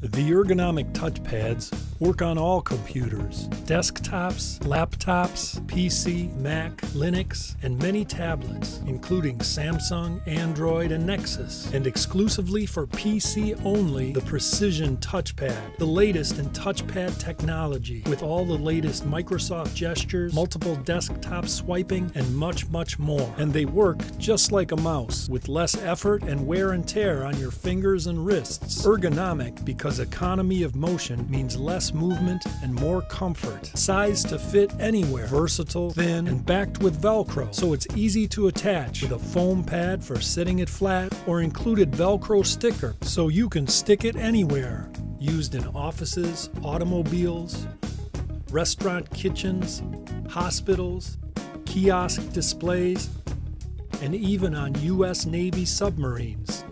The ergonomic touchpads work on all computers, desktops, laptops, PC, Mac, Linux, and many tablets, including Samsung, Android, and Nexus. And exclusively for PC only, the Precision Touchpad, the latest in touchpad technology, with all the latest Microsoft gestures, multiple desktop swiping, and much, much more. And they work just like a mouse, with less effort and wear and tear on your fingers and wrists. Ergonomic because economy of motion means less movement and more comfort. Sized to fit anywhere, versatile, thin, and backed with Velcro, so it's easy to attach with a foam pad for sitting it flat or included Velcro sticker so you can stick it anywhere. Used in offices, automobiles, restaurant kitchens, hospitals, kiosk displays, and even on U.S. Navy submarines.